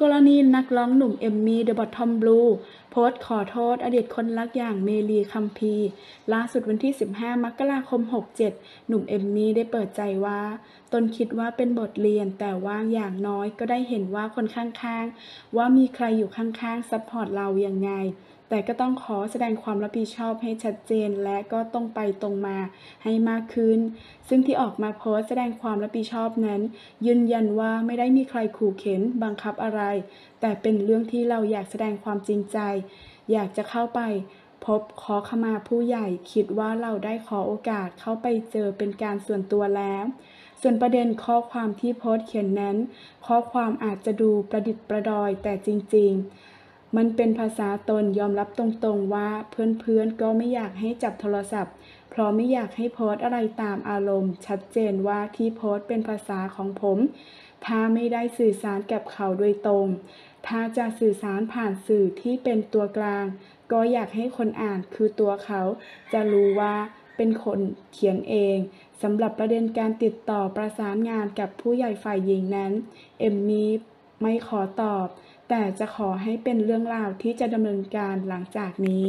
กรณีนักร้องหนุ่มเอมมี่เดอะบอททอมบลูโพสต์ขอโทษอดีตคนรักอย่างเมลีคัมพีร์ล่าสุดวันที่15 มกราคม 67หนุ่มเอมมี่ได้เปิดใจว่าตนคิดว่าเป็นบทเรียนแต่ว่าอย่างน้อยก็ได้เห็นว่าคนข้างๆว่ามีใครอยู่ข้างๆซัพพอร์ตเรายังไงแต่ก็ต้องขอแสดงความรับผิดชอบให้ชัดเจนและก็ตรงไปตรงมาให้มากขึ้นซึ่งที่ออกมาโพสต์แสดงความรับผิดชอบนั้นยืนยันว่าไม่ได้มีใครขู่เข็นบังคับอะไรแต่เป็นเรื่องที่เราอยากแสดงความจริงใจอยากจะเข้าไปพบขอขมาผู้ใหญ่คิดว่าเราได้ขอโอกาสเข้าไปเจอเป็นการส่วนตัวแล้วส่วนประเด็นข้อความที่โพสต์เขียนนั้นข้อความอาจจะดูประดิษฐ์ประดอยแต่จริงๆมันเป็นภาษาตนยอมรับตรงๆว่าเพื่อนๆก็ไม่อยากให้จับโทรศัพท์เพราะไม่อยากให้โพสต์อะไรตามอารมณ์ชัดเจนว่าที่โพสต์เป็นภาษาของผมถ้าไม่ได้สื่อสารกับเขาโดยตรงถ้าจะสื่อสารผ่านสื่อที่เป็นตัวกลางก็อยากให้คนอ่านคือตัวเขาจะรู้ว่าเป็นคนเขียนเองสำหรับประเด็นการติดต่อประสานงานกับผู้ใหญ่ฝ่ายหญิงนั้นเอมมี่ไม่ขอตอบแต่จะขอให้เป็นเรื่องราวที่จะดำเนินการหลังจากนี้